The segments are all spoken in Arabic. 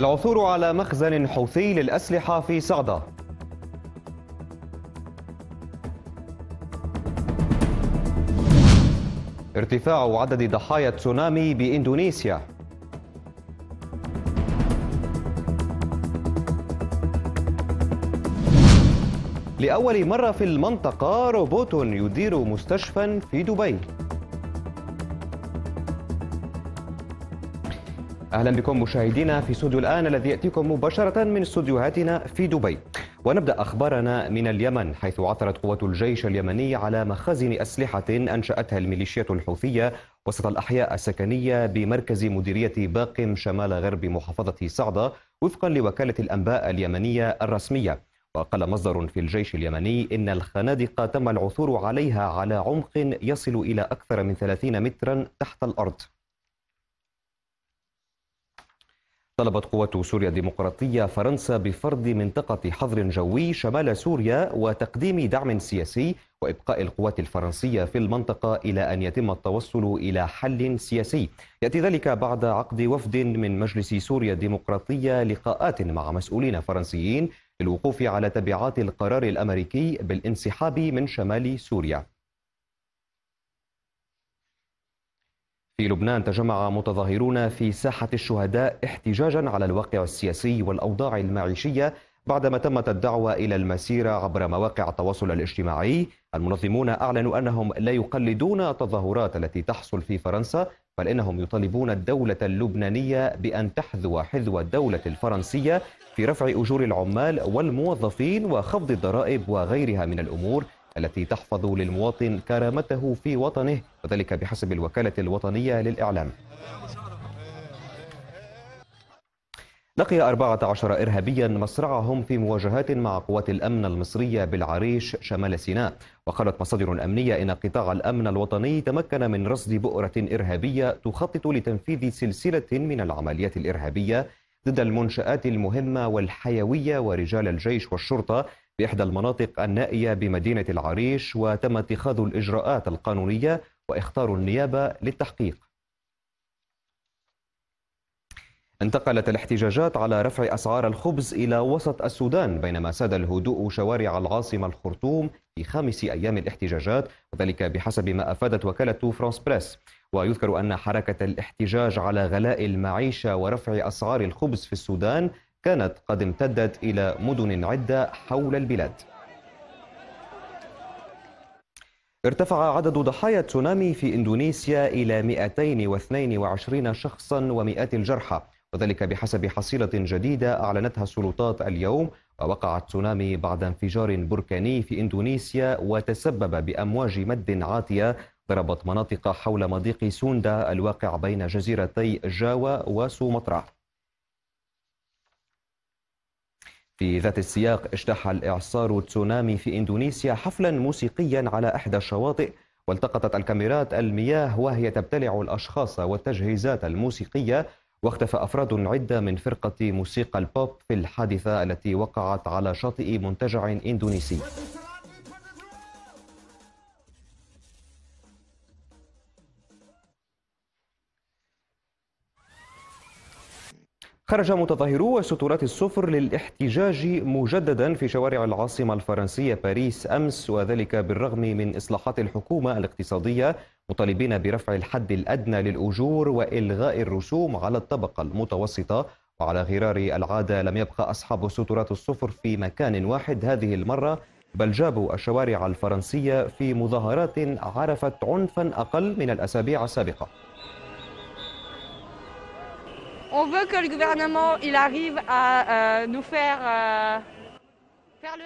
العثور على مخزن حوثي للأسلحة في صعدة. ارتفاع عدد ضحايا تسونامي بإندونيسيا. لأول مرة في المنطقة روبوت يدير مستشفى في دبي. أهلا بكم مشاهدينا في استوديو الآن الذي يأتيكم مباشرة من استوديوهاتنا في دبي. ونبدأ أخبارنا من اليمن، حيث عثرت قوات الجيش اليمني على مخازن أسلحة أنشأتها الميليشيات الحوثية وسط الأحياء السكنية بمركز مديرية باقم شمال غرب محافظة صعدة وفقا لوكالة الأنباء اليمنية الرسمية. وقال مصدر في الجيش اليمني إن الخنادق تم العثور عليها على عمق يصل إلى أكثر من 30 مترا تحت الأرض. طلبت قوات سوريا الديمقراطية فرنسا بفرض منطقة حظر جوي شمال سوريا وتقديم دعم سياسي وإبقاء القوات الفرنسية في المنطقة إلى أن يتم التوصل إلى حل سياسي. يأتي ذلك بعد عقد وفد من مجلس سوريا الديمقراطية لقاءات مع مسؤولين فرنسيين للوقوف على تبعات القرار الأمريكي بالانسحاب من شمال سوريا. في لبنان تجمع متظاهرون في ساحة الشهداء احتجاجا على الواقع السياسي والأوضاع المعيشية بعدما تمت الدعوة إلى المسيرة عبر مواقع التواصل الاجتماعي. المنظمون أعلنوا أنهم لا يقلدون التظاهرات التي تحصل في فرنسا، بل إنهم يطالبون الدولة اللبنانية بأن تحذو حذو الدولة الفرنسية في رفع أجور العمال والموظفين وخفض الضرائب وغيرها من الأمور التي تحفظ للمواطن كرامته في وطنه، وذلك بحسب الوكالة الوطنية للإعلام. لقي 14 إرهابيا مصرعهم في مواجهات مع قوات الأمن المصرية بالعريش شمال سيناء. وقالت مصادر أمنية إن قطاع الأمن الوطني تمكن من رصد بؤرة إرهابية تخطط لتنفيذ سلسلة من العمليات الإرهابية ضد المنشآت المهمة والحيوية ورجال الجيش والشرطة بإحدى المناطق النائية بمدينة العريش، وتم اتخاذ الإجراءات القانونية وإخطار النيابة للتحقيق. انتقلت الاحتجاجات على رفع أسعار الخبز إلى وسط السودان، بينما ساد الهدوء شوارع العاصمة الخرطوم في 5 أيام الاحتجاجات، وذلك بحسب ما أفادت وكالة فرانس بريس. ويذكر أن حركة الاحتجاج على غلاء المعيشة ورفع أسعار الخبز في السودان كانت قد امتدت إلى مدن عدة حول البلاد. ارتفع عدد ضحايا تسونامي في إندونيسيا إلى 222 شخصا ومئات الجرحى، وذلك بحسب حصيلة جديدة أعلنتها السلطات اليوم. ووقع التسونامي بعد انفجار بركاني في إندونيسيا وتسبب بأمواج مد عاتية ضربت مناطق حول مضيق سوندا الواقع بين جزيرتي جاوا وسومطرة. في ذات السياق، اجتاح الإعصار تسونامي في إندونيسيا حفلا موسيقيا على إحدى الشواطئ، والتقطت الكاميرات المياه وهي تبتلع الأشخاص والتجهيزات الموسيقية، واختفى أفراد عدة من فرقة موسيقى البوب في الحادثة التي وقعت على شاطئ منتجع إندونيسي. خرج متظاهرو الستورات الصفر للاحتجاج مجددا في شوارع العاصمة الفرنسية باريس أمس، وذلك بالرغم من إصلاحات الحكومة الاقتصادية مطالبين برفع الحد الأدنى للأجور وإلغاء الرسوم على الطبقة المتوسطة. وعلى غرار العادة لم يبقى أصحاب الستورات الصفر في مكان واحد هذه المرة، بل جابوا الشوارع الفرنسية في مظاهرات عرفت عنفا أقل من الأسابيع السابقة. On veut que le gouvernement il arrive à nous faire.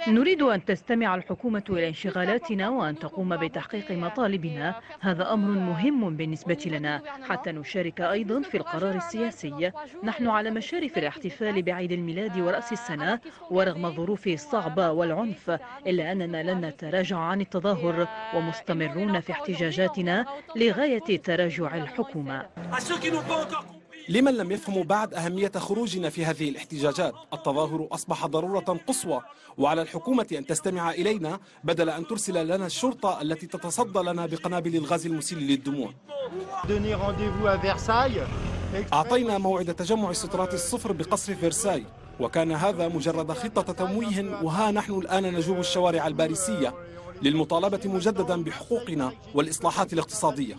نريد أن تستمع الحكومة إلى انشغالاتنا وأن تقوم بتحقيق مطالبنا، هذا أمر مهم بالنسبة لنا حتى نشارك أيضا في القرار السياسي. نحن على مشارف الاحتفال بعيد الميلاد ورأس السنة، ورغم الظروف الصعبة والعنف إلا أننا لن نتراجع عن التظاهر ومستمرون في احتجاجاتنا لغاية تراجع الحكومة. لمن لم يفهم بعد أهمية خروجنا في هذه الاحتجاجات، التظاهر أصبح ضرورة قصوى، وعلى الحكومة أن تستمع إلينا بدل أن ترسل لنا الشرطة التي تتصدى لنا بقنابل الغاز المسيل للدموع. أعطينا موعد تجمع السترات الصفر بقصر فرساي، وكان هذا مجرد خطة تمويه، وها نحن الآن نجوب الشوارع الباريسية للمطالبة مجددا بحقوقنا والإصلاحات الاقتصادية.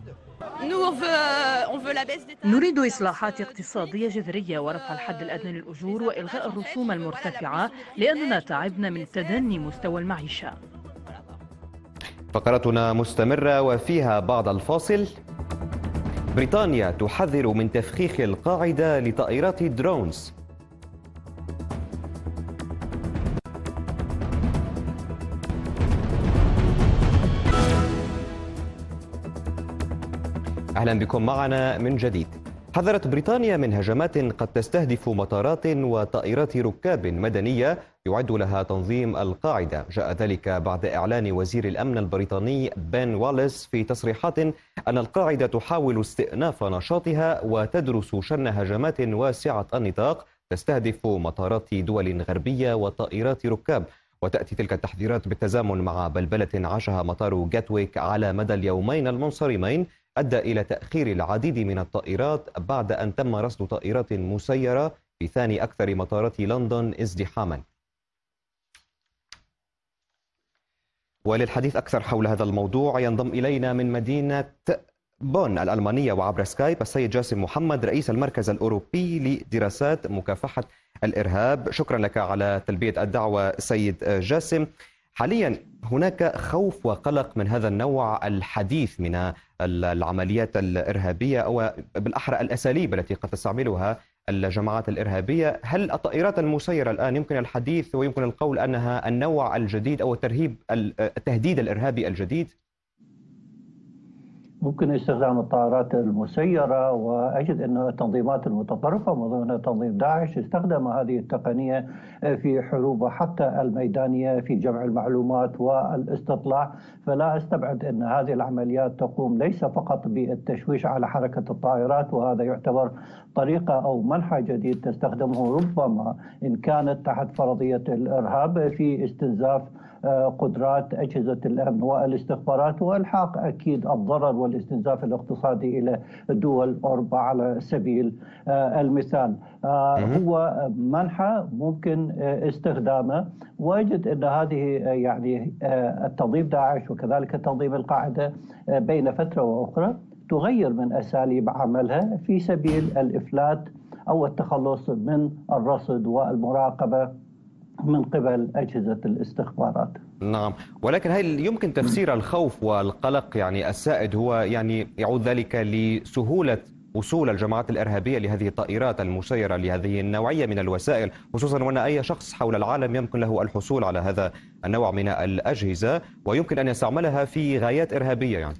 نريد إصلاحات اقتصادية جذرية ورفع الحد الأدنى للأجور وإلغاء الرسوم المرتفعة، لأننا تعبنا من تدني مستوى المعيشة. فقرتنا مستمرة وفيها بعد الفاصل. بريطانيا تحذر من تفخيخ القاعدة لطائرات الدرونز. أهلا بكم معنا من جديد. حذرت بريطانيا من هجمات قد تستهدف مطارات وطائرات ركاب مدنية يعد لها تنظيم القاعدة. جاء ذلك بعد إعلان وزير الأمن البريطاني بن والاس في تصريحات أن القاعدة تحاول استئناف نشاطها وتدرس شن هجمات واسعة النطاق تستهدف مطارات دول غربية وطائرات ركاب. وتأتي تلك التحذيرات بالتزامن مع بلبلة عاشها مطار غاتويك على مدى اليومين المنصرمين، أدى إلى تأخير العديد من الطائرات بعد أن تم رصد طائرات مسيرة في ثاني أكثر مطارات لندن ازدحاما. وللحديث أكثر حول هذا الموضوع ينضم إلينا من مدينة بون الألمانية وعبر سكايب السيد جاسم محمد، رئيس المركز الأوروبي لدراسات مكافحة الإرهاب. شكرا لك على تلبية الدعوة سيد جاسم. حاليا هناك خوف وقلق من هذا النوع الحديث من العمليات الإرهابية أو بالأحرى الأساليب التي قد تستعملها الجماعات الإرهابية. هل الطائرات المسيرة الآن يمكن الحديث ويمكن القول أنها النوع الجديد أو التهديد الإرهابي الجديد؟ ممكن استخدام الطائرات المسيرة، وأجد أن التنظيمات المتطرفة من ضمنها تنظيم داعش استخدم هذه التقنية في حروبه حتى الميدانية في جمع المعلومات والاستطلاع، فلا أستبعد أن هذه العمليات تقوم ليس فقط بالتشويش على حركة الطائرات، وهذا يعتبر طريقة أو منحى جديد تستخدمه ربما إن كانت تحت فرضية الإرهاب في استنزاف قدرات أجهزة الأمن والاستخبارات وإلحاق أكيد الضرر والاستنزاف الاقتصادي إلى دول أوروبا على سبيل المثال. هو منحى ممكن استخدامه، وأجد أن هذه يعني التنظيم داعش وكذلك تنظيم القاعدة بين فترة وأخرى تغير من أساليب عملها في سبيل الإفلات أو التخلص من الرصد والمراقبة من قبل أجهزة الاستخبارات. نعم، ولكن هل يمكن تفسير الخوف والقلق يعني السائد هو يعني يعود ذلك لسهولة وصول الجماعات الإرهابية لهذه الطائرات المسيرة لهذه النوعية من الوسائل، خصوصا وأن أي شخص حول العالم يمكن له الحصول على هذا النوع من الأجهزة ويمكن أن يستعملها في غايات إرهابية؟ يعني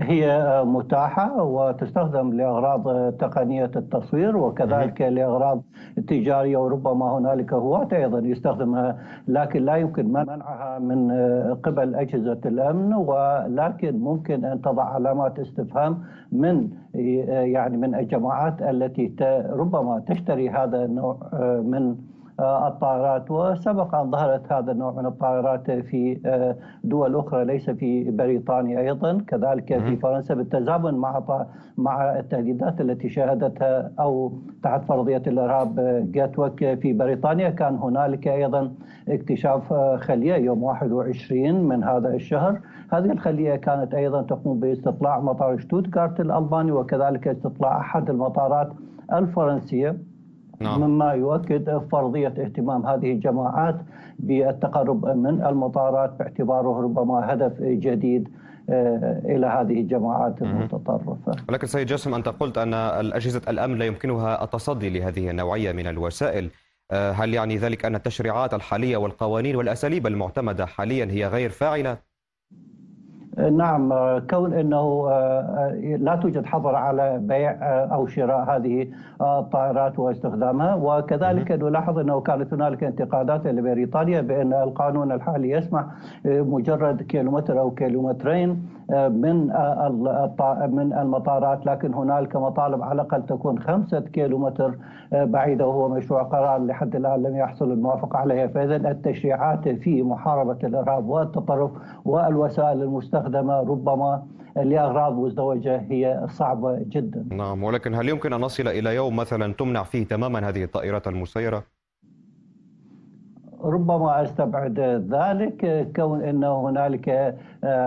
هي متاحة وتستخدم لأغراض تقنية التصوير وكذلك لأغراض تجارية، وربما هنالك هواة أيضا يستخدمها، لكن لا يمكن منعها من قبل أجهزة الأمن، ولكن ممكن أن تضع علامات استفهام من الجماعات التي ربما تشتري هذا النوع من الطائرات، وسبق أن ظهرت هذا النوع من الطائرات في دول أخرى ليس في بريطانيا، أيضا كذلك في فرنسا بالتزامن مع التهديدات التي شاهدتها أو تحت فرضية الإرهاب غاتويك في بريطانيا. كان هنالك أيضا اكتشاف خلية يوم 21 من هذا الشهر، هذه الخلية كانت أيضا تقوم باستطلاع مطار شتوتغارت الألماني وكذلك استطلاع أحد المطارات الفرنسية، مما يؤكد فرضية اهتمام هذه الجماعات بالتقرب من المطارات باعتباره ربما هدف جديد إلى هذه الجماعات المتطرفة. ولكن سيد جاسم، أنت قلت أن أجهزة الأمن لا يمكنها التصدي لهذه النوعية من الوسائل. هل يعني ذلك أن التشريعات الحالية والقوانين والأساليب المعتمدة حاليا هي غير فاعلة؟ نعم، كون أنه لا توجد حظر على بيع أو شراء هذه الطائرات واستخدامها، وكذلك نلاحظ أنه كانت هنالك انتقادات لبريطانيا بأن القانون الحالي يسمح مجرد كيلومتر أو كيلومترين من المطارات، لكن هنالك مطالب على الأقل تكون 5 كيلومتر بعيدة، وهو مشروع قرار لحد الآن لم يحصل الموافقة عليها. فإذا التشريعات في محاربة الإرهاب والتطرف والوسائل المستخدمة ربما لأغراض مزدوجة هي صعبة جدا. نعم، ولكن هل يمكن أن نصل إلى يوم مثلا تمنع فيه تماما هذه الطائرات المسيرة؟ ربما استبعد ذلك، كون ان هنالك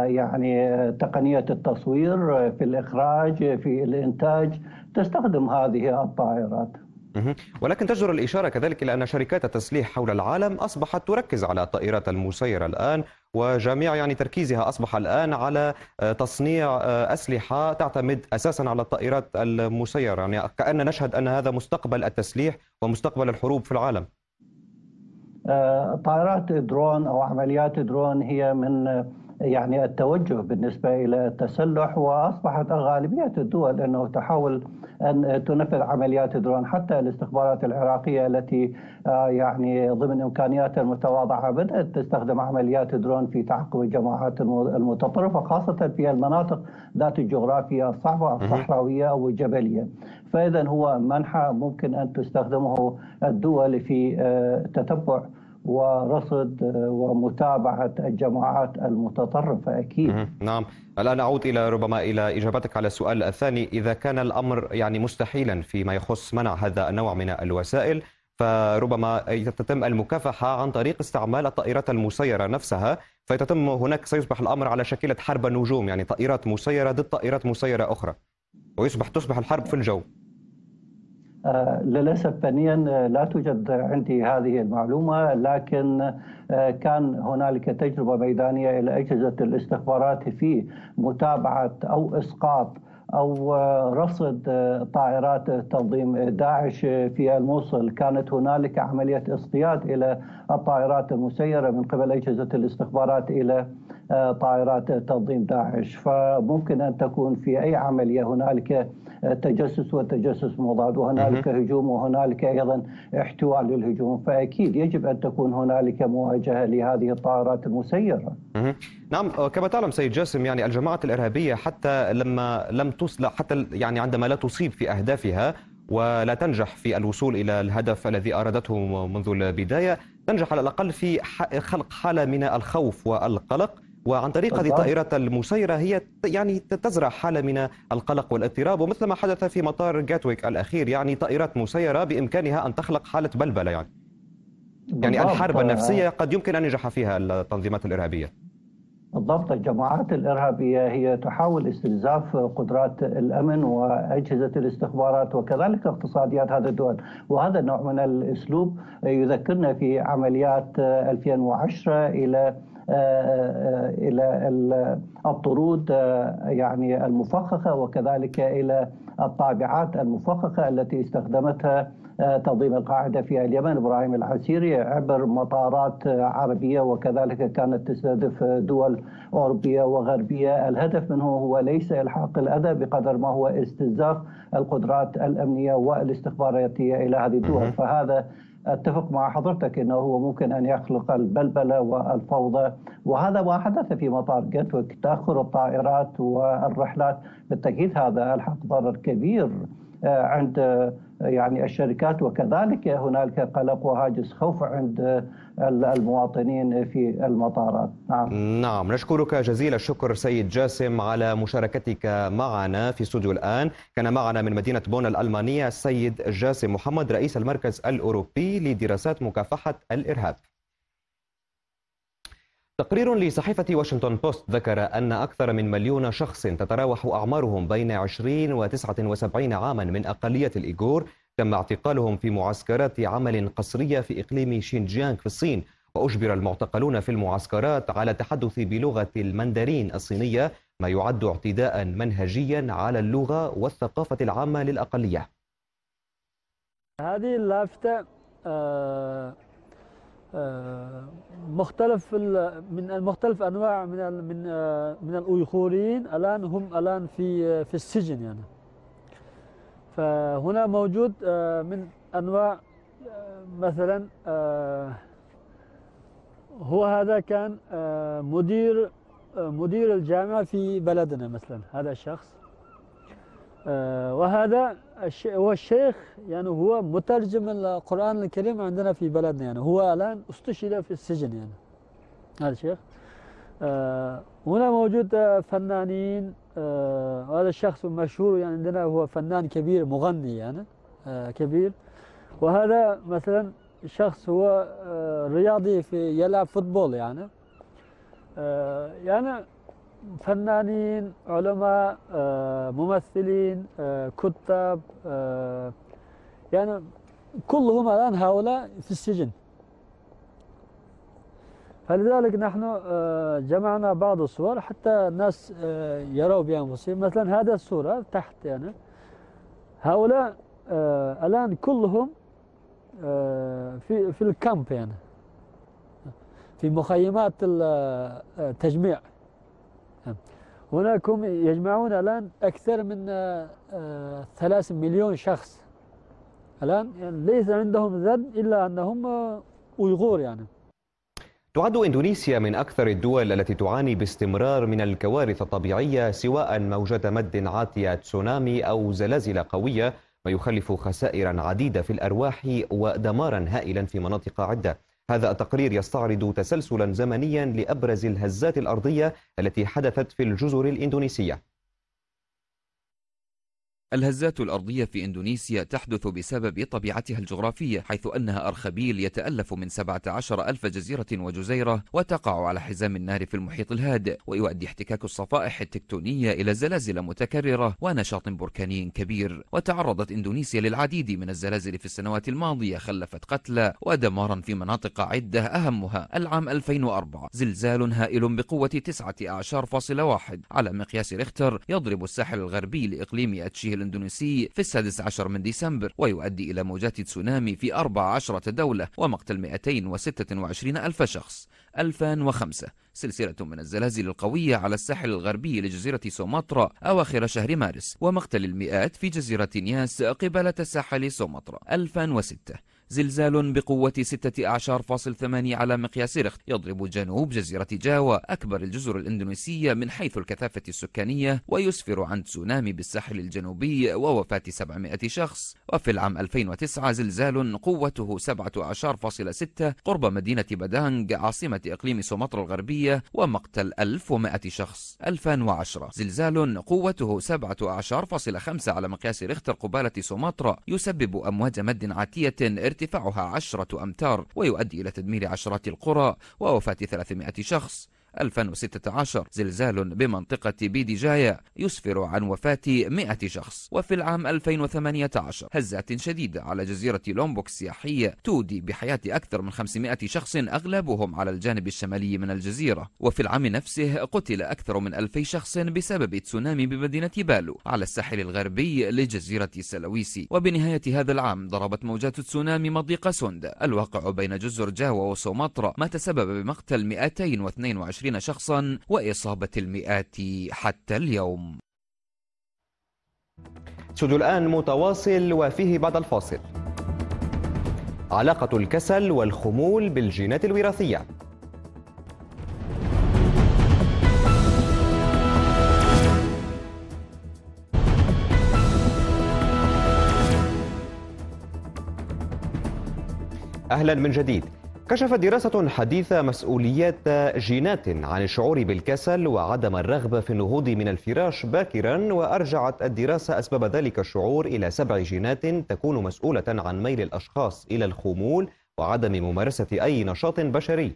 يعني تقنية التصوير في الإخراج في الإنتاج تستخدم هذه الطائرات. ولكن تجدر الإشارة كذلك إلى أن شركات التسليح حول العالم أصبحت تركز على الطائرات المسيرة الآن، وجميع تركيزها أصبح الآن على تصنيع أسلحة تعتمد أساسا على الطائرات المسيرة، كأن نشهد أن هذا مستقبل التسليح ومستقبل الحروب في العالم. طائرات درون أو عمليات درون هي من التوجه بالنسبة إلى التسلح، وأصبحت غالبية الدول أنه تحاول أن تنفذ عمليات درون. حتى الاستخبارات العراقية التي ضمن إمكانياتها المتواضعة بدأت تستخدم عمليات درون في تعقب الجماعات المتطرفة، خاصة في المناطق ذات الجغرافيا الصعبة الصحراوية أو الجبلية. فإذا هو منحى ممكن أن تستخدمه الدول في تتبع ورصد ومتابعة الجماعات المتطرفة أكيد. نعم، الآن أعود ربما إلى إجابتك على السؤال الثاني. إذا كان الأمر مستحيلا فيما يخص منع هذا النوع من الوسائل، فربما تتم المكافحة عن طريق استعمال الطائرات المسيرة نفسها، فيتم هناك سيصبح الأمر على شكل حرب النجوم، طائرات مسيرة ضد طائرات مسيرة أخرى، تصبح الحرب في الجو. للأسف فنيا لا توجد عندي هذه المعلومة، لكن كان هنالك تجربة ميدانية إلى أجهزة الاستخبارات في متابعة أو إسقاط أو رصد طائرات تنظيم داعش في الموصل. كانت هنالك عملية اصطياد إلى الطائرات المسيرة من قبل أجهزة الاستخبارات إلى طائرات تنظيم داعش. فممكن أن تكون في أي عملية هنالك تجسس وتجسس مضاد، وهنالك هجوم وهنالك أيضا احتواء للهجوم، فأكيد يجب أن تكون هنالك مواجهة لهذه الطائرات المسيرة. نعم، كما تعلم سيد جاسم الجماعات الإرهابية حتى لما لم تصلح، حتى عندما لا تصيب في أهدافها ولا تنجح في الوصول إلى الهدف الذي أرادته منذ البداية، تنجح على الأقل في خلق حالة من الخوف والقلق، وعن طريق هذه الطائرات المسيرة هي تزرع حالة من القلق والاضطراب، ومثل ما حدث في مطار غاتويك الأخير، طائرات مسيرة بإمكانها أن تخلق حالة بلبلة. الحرب النفسية قد يمكن أن ينجح فيها التنظيمات الإرهابية. بالضبط، الجماعات الإرهابية هي تحاول استنزاف قدرات الأمن وأجهزة الاستخبارات وكذلك اقتصاديات هذه الدول، وهذا النوع من الأسلوب يذكرنا في عمليات 2010 إلى الطرود المفخخة، وكذلك إلى الطابعات المفخخة التي استخدمتها تنظيم القاعدة في اليمن إبراهيم العسيري عبر مطارات عربية، وكذلك كانت تستهدف دول أوروبية وغربية. الهدف منه هو ليس إلحاق الأذى بقدر ما هو استنزاف القدرات الأمنية والاستخباراتية إلى هذه الدول. فهذا أتفق مع حضرتك أنه هو ممكن أن يخلق البلبلة والفوضى، وهذا ما حدث في مطار غاتويك. تأخر الطائرات والرحلات بالتأكيد هذا ألحق ضرر كبير عند الشركات، وكذلك هنالك قلق وهاجس خوف عند المواطنين في المطارات. نعم، نشكرك جزيل الشكر سيد جاسم على مشاركتك معنا في استوديو الآن. كان معنا من مدينة بون الألمانية السيد جاسم محمد، رئيس المركز الأوروبي لدراسات مكافحة الإرهاب. تقرير لصحيفة واشنطن بوست ذكر أن أكثر من 1,000,000 شخص تتراوح أعمارهم بين 20 و79 عاما من أقلية الإيغور تم اعتقالهم في معسكرات عمل قسرية في إقليم شينجيانغ في الصين، وأجبر المعتقلون في المعسكرات على التحدث بلغة المندرين الصينية، ما يعد اعتداء منهجيا على اللغة والثقافة العامة للأقلية. هذه اللافتة مختلف انواع من الايغوريين الان هم في السجن، فهنا موجود من انواع، مثلا هو هذا كان مدير مدير الجامعة في بلدنا مثلا هذا الشخص، وهذا هو الشيخ، يعني هو مترجم القرآن الكريم عندنا في بلدنا، يعني هو الآن استشهد في السجن، يعني هذا الشيخ. هنا موجود فنانين، هذا الشخص مشهور يعني عندنا، هو فنان كبير مغني يعني كبير، وهذا مثلا شخص هو رياضي في يلعب فوتبول، يعني يعني فنانين، علماء، ممثلين، كتاب، يعني كلهم الآن هؤلاء في السجن. فلذلك نحن جمعنا بعض الصور حتى الناس يروا بأنفسهم. مثلا هذا الصورة تحت، يعني هؤلاء الآن كلهم في الكامب، يعني في مخيمات التجميع. هناك هم يجمعون الآن أكثر من 3 مليون شخص الآن، يعني ليس عندهم ذنب إلا أنهم أيغور. يعني تعد إندونيسيا من أكثر الدول التي تعاني باستمرار من الكوارث الطبيعية، سواء موجة مد عاتية تسونامي أو زلازل قوية، ما يخلف خسائر عديدة في الأرواح ودمارا هائلا في مناطق عدة. هذا التقرير يستعرض تسلسلا زمنيا لأبرز الهزات الأرضية التي حدثت في الجزر الإندونيسية. الهزات الأرضية في إندونيسيا تحدث بسبب طبيعتها الجغرافية، حيث أنها أرخبيل يتألف من 17,000 جزيرة وجزيرة، وتقع على حزام النار في المحيط الهادئ، ويؤدي احتكاك الصفائح التكتونية إلى زلازل متكررة ونشاط بركاني كبير. وتعرضت إندونيسيا للعديد من الزلازل في السنوات الماضية، خلفت قتلى ودمارا في مناطق عدة، أهمها العام 2004 زلزال هائل بقوة 19.1 على مقياس ريختر يضرب الساحل الغربي لإقليم أتشيه الإندونيسي في 16 من ديسمبر، ويؤدي إلى موجات تسونامي في 14 دولة ومقتل 226,000 شخص. 2005 سلسلة من الزلازل القوية على الساحل الغربي لجزيرة سومطرة أواخر شهر مارس، ومقتل 100 في جزيرة نياس قبالة ساحل سومطرة. 2006 زلزال بقوة 16.8 على مقياس ريختر يضرب جنوب جزيرة جاوا، أكبر الجزر الإندونيسية من حيث الكثافة السكانية، ويسفر عن تسونامي بالساحل الجنوبي ووفاة 700 شخص. وفي العام 2009 زلزال قوته 17.6 قرب مدينة بدانغ عاصمة إقليم سومطرة الغربية، ومقتل 1100 شخص. 2010 زلزال قوته 17.5 على مقياس ريختر قبالة سومطرة، يسبب أمواج مد عاتية ارتفاعها 10 أمتار، ويؤدي إلى تدمير عشرات القرى ووفاة 300 شخص. 2016 زلزال بمنطقة بيديجايا يسفر عن وفاة 100 شخص. وفي العام 2018 هزات شديدة على جزيرة لومبوك السياحية تودي بحياة أكثر من 500 شخص، أغلبهم على الجانب الشمالي من الجزيرة. وفي العام نفسه قتل أكثر من 2000 شخص بسبب تسونامي بمدينة بالو على الساحل الغربي لجزيرة سلاويسي. وبنهاية هذا العام ضربت موجات تسونامي مضيق سند الواقع بين جزر جاوا وسومطرة، ما تسبب بمقتل 222 شخصا وإصابة المئات حتى اليوم. ستديو الآن متواصل وفيه بعد الفاصل علاقة الكسل والخمول بالجينات الوراثية. أهلا من جديد. كشفت دراسة حديثة مسؤوليات جينات عن الشعور بالكسل وعدم الرغبة في النهوض من الفراش باكرا، وأرجعت الدراسة أسباب ذلك الشعور إلى 7 جينات تكون مسؤولة عن ميل الأشخاص إلى الخمول وعدم ممارسة أي نشاط بشري.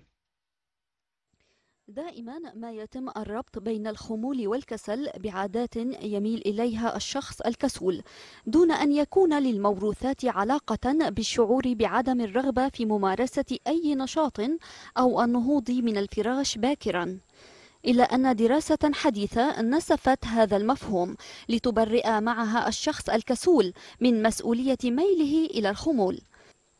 دائما ما يتم الربط بين الخمول والكسل بعادات يميل إليها الشخص الكسول، دون أن يكون للموروثات علاقة بالشعور بعدم الرغبة في ممارسة أي نشاط أو النهوض من الفراش باكرا. إلا أن دراسة حديثة نسفت هذا المفهوم لتبرئ معها الشخص الكسول من مسؤولية ميله إلى الخمول.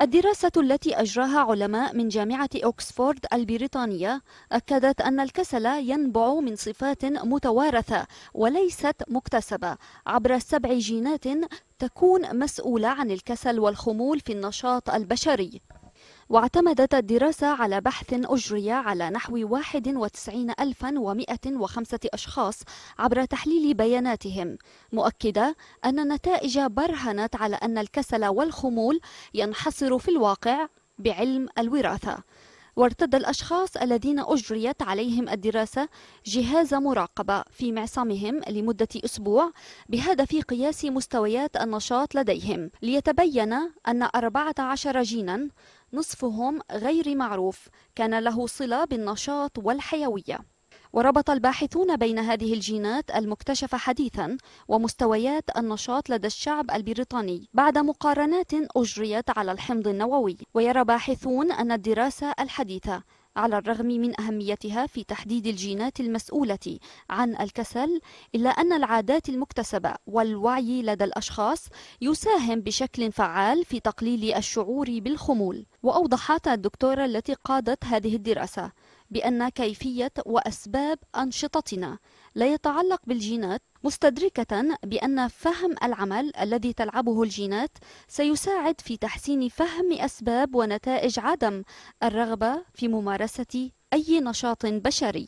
الدراسة التي أجراها علماء من جامعة أكسفورد البريطانية أكدت أن الكسل ينبع من صفات متوارثة وليست مكتسبة عبر 7 جينات تكون مسؤولة عن الكسل والخمول في النشاط البشري. واعتمدت الدراسة على بحث أجري على نحو 91,105 أشخاص عبر تحليل بياناتهم، مؤكدة أن النتائج برهنت على أن الكسل والخمول ينحصر في الواقع بعلم الوراثة. وارتدى الأشخاص الذين أجريت عليهم الدراسة جهاز مراقبة في معصمهم لمدة أسبوع بهدف قياس مستويات النشاط لديهم، ليتبين أن 14 جينا نصفهم غير معروف كان له صلة بالنشاط والحيوية. وربط الباحثون بين هذه الجينات المكتشفة حديثا ومستويات النشاط لدى الشعب البريطاني بعد مقارنات أجريت على الحمض النووي. ويرى باحثون أن الدراسة الحديثة على الرغم من أهميتها في تحديد الجينات المسؤولة عن الكسل، إلا أن العادات المكتسبة والوعي لدى الأشخاص يساهم بشكل فعال في تقليل الشعور بالخمول. وأوضحت الدكتورة التي قادت هذه الدراسة بأن كيفية وأسباب أنشطتنا لا يتعلق بالجينات، مستدركة بأن فهم العمل الذي تلعبه الجينات سيساعد في تحسين فهم أسباب ونتائج عدم الرغبة في ممارسة أي نشاط بشري.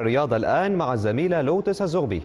الرياضة الآن مع الزميلة لوتس الزغبي.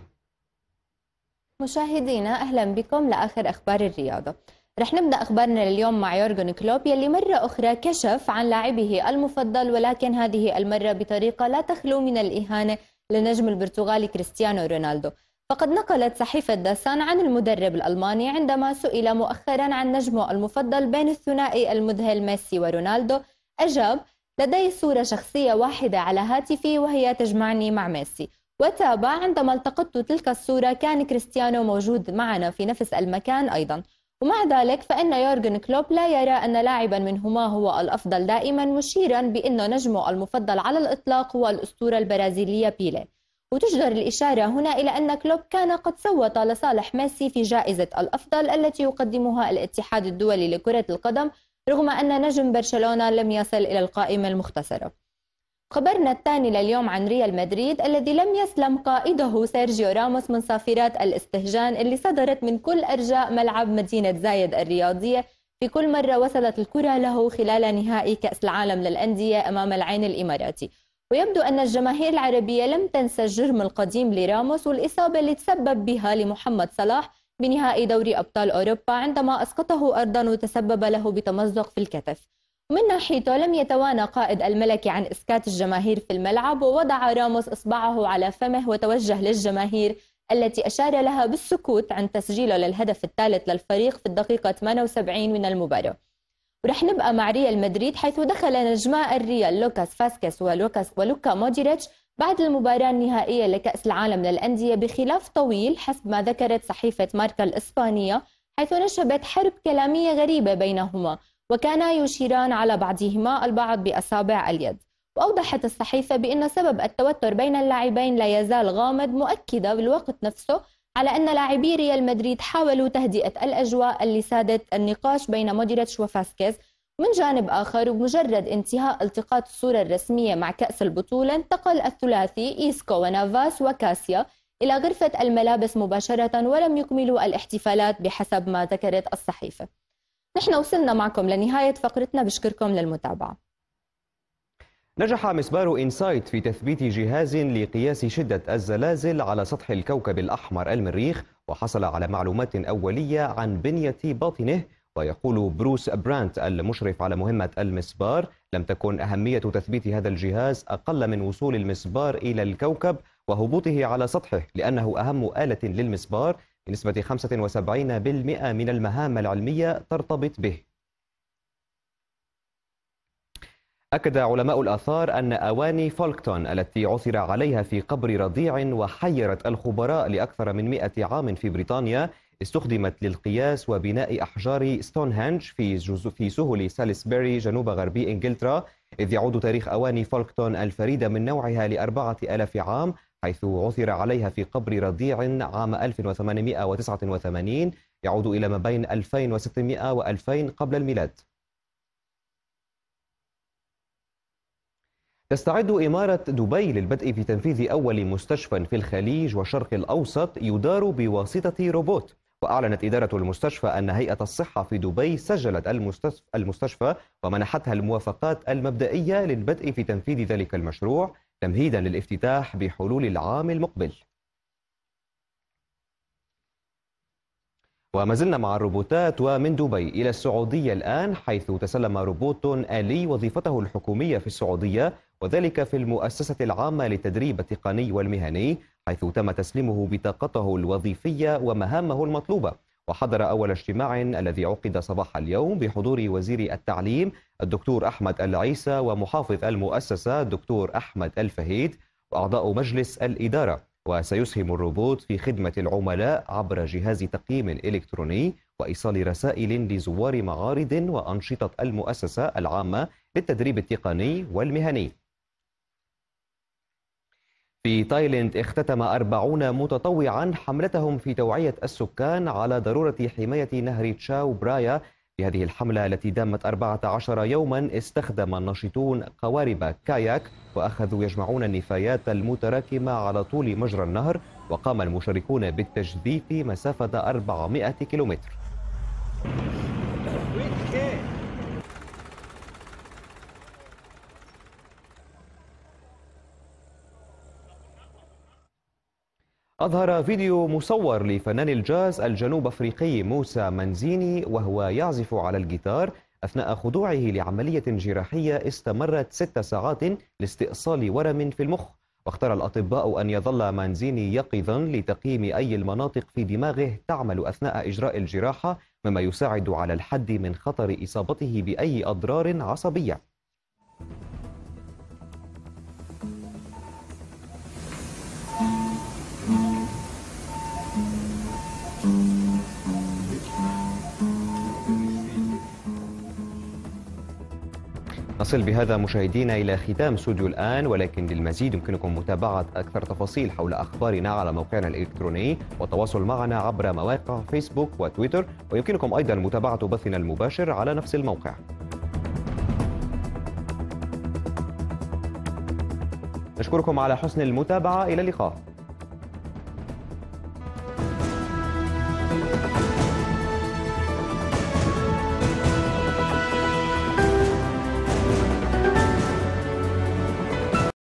مشاهدينا أهلا بكم لآخر أخبار الرياضة. رح نبدأ أخبارنا اليوم مع يورجن كلوب يلي مرة أخرى كشف عن لاعبه المفضل، ولكن هذه المرة بطريقة لا تخلو من الإهانة للنجم البرتغالي كريستيانو رونالدو. فقد نقلت صحيفة ذا سان عن المدرب الألماني عندما سئل مؤخرا عن نجمه المفضل بين الثنائي المذهل ميسي ورونالدو، أجاب: لدي صورة شخصية واحدة على هاتفي وهي تجمعني مع ميسي. وتابع: عندما التقطت تلك الصورة كان كريستيانو موجود معنا في نفس المكان أيضا. ومع ذلك فإن يورجن كلوب لا يرى أن لاعبا منهما هو الأفضل دائما، مشيرا بأن نجمه المفضل على الإطلاق هو الأسطورة البرازيلية بيلي. وتجدر الإشارة هنا إلى أن كلوب كان قد صوت لصالح ميسي في جائزة الأفضل التي يقدمها الاتحاد الدولي لكرة القدم، رغم أن نجم برشلونة لم يصل إلى القائمة المختصرة. خبرنا الثاني لليوم عن ريال مدريد الذي لم يسلم قائده سيرجيو راموس من صافرات الاستهجان اللي صدرت من كل أرجاء ملعب مدينة زايد الرياضية في كل مرة وصلت الكرة له خلال نهائي كأس العالم للأندية أمام العين الإماراتي. ويبدو أن الجماهير العربية لم تنسى الجرم القديم لراموس والإصابة اللي تسبب بها لمحمد صلاح بنهائي دوري أبطال أوروبا عندما أسقطه أرضا وتسبب له بتمزق في الكتف. من ناحيته لم يتوانى قائد الملكي عن إسكات الجماهير في الملعب، ووضع راموس إصبعه على فمه وتوجه للجماهير التي أشار لها بالسكوت عن تسجيله للهدف الثالث للفريق في الدقيقة 78 من المباراة. ورح نبقى مع ريال مدريد حيث دخل نجماء الريال لوكاس فاسكيز ولوكا مودريتش بعد المباراة النهائية لكأس العالم للأندية بخلاف طويل حسب ما ذكرت صحيفة ماركا الإسبانية، حيث نشبت حرب كلامية غريبة بينهما وكانا يشيران على بعضهما البعض بأصابع اليد. وأوضحت الصحيفة بأن سبب التوتر بين اللاعبين لا يزال غامض، مؤكدة بالوقت نفسه على أن لاعبي ريال مدريد حاولوا تهدئة الأجواء اللي سادت النقاش بين مودريتش وفاسكيز. من جانب آخر، وبمجرد انتهاء التقاط الصورة الرسمية مع كأس البطولة، انتقل الثلاثي إيسكو ونافاس وكاسيا إلى غرفة الملابس مباشرة ولم يكملوا الاحتفالات بحسب ما ذكرت الصحيفة. نحن وصلنا معكم لنهاية فقرتنا، بشكركم للمتابعة. نجح مسبار إنسايت في تثبيت جهاز لقياس شدة الزلازل على سطح الكوكب الأحمر المريخ، وحصل على معلومات أولية عن بنية باطنه. ويقول بروس برانت المشرف على مهمة المسبار: لم تكن أهمية تثبيت هذا الجهاز أقل من وصول المسبار إلى الكوكب وهبوطه على سطحه، لأنه أهم آلة للمسبار بنسبة 75% من المهام العلمية ترتبط به. أكد علماء الآثار أن أواني فولكتون التي عثر عليها في قبر رضيع وحيرت الخبراء لأكثر من 100 عام في بريطانيا استخدمت للقياس وبناء أحجار ستونهنج في سهل سالسبري جنوب غربي إنجلترا، إذ يعود تاريخ أواني فولكتون الفريدة من نوعها ل4000 عام، حيث عثر عليها في قبر رضيع عام 1889، يعود إلى ما بين 2600 و2000 قبل الميلاد. تستعد إمارة دبي للبدء في تنفيذ أول مستشفى في الخليج والشرق الأوسط يدار بواسطة روبوت، وأعلنت إدارة المستشفى أن هيئة الصحة في دبي سجلت المستشفى ومنحتها الموافقات المبدئية للبدء في تنفيذ ذلك المشروع تمهيدا للافتتاح بحلول العام المقبل. وما زلنا مع الروبوتات ومن دبي إلى السعودية الآن، حيث تسلم روبوت آلي وظيفته الحكومية في السعودية، وذلك في المؤسسة العامة للتدريب التقني والمهني، حيث تم تسليمه بطاقته الوظيفية ومهامه المطلوبة. وحضر أول اجتماع الذي عقد صباح اليوم بحضور وزير التعليم الدكتور أحمد العيسى ومحافظ المؤسسة الدكتور أحمد الفهيد وأعضاء مجلس الإدارة. وسيسهم الروبوت في خدمة العملاء عبر جهاز تقييم إلكتروني وإيصال رسائل لزوار معارض وأنشطة المؤسسة العامة للتدريب التقني والمهني. في تايلاند اختتم 40 متطوعا حملتهم في توعية السكان على ضرورة حماية نهر تشاو برايا. في هذه الحملة التي دامت 14 يوما استخدم الناشطون قوارب كاياك وأخذوا يجمعون النفايات المتراكمة على طول مجرى النهر، وقام المشاركون بالتجديف مسافة 400 كيلومتر. أظهر فيديو مصور لفنان الجاز الجنوب أفريقي موسى مانزيني وهو يعزف على الجيتار أثناء خضوعه لعملية جراحية استمرت 6 ساعات لاستئصال ورم في المخ. واختار الأطباء أن يظل مانزيني يقظا لتقييم أي المناطق في دماغه تعمل أثناء إجراء الجراحة، مما يساعد على الحد من خطر إصابته بأي أضرار عصبية. نصل بهذا مشاهدينا إلى ختام ستديو الآن، ولكن للمزيد يمكنكم متابعة أكثر تفاصيل حول أخبارنا على موقعنا الإلكتروني والتواصل معنا عبر مواقع فيسبوك وتويتر، ويمكنكم أيضا متابعة بثنا المباشر على نفس الموقع. نشكركم على حسن المتابعة، إلى اللقاء.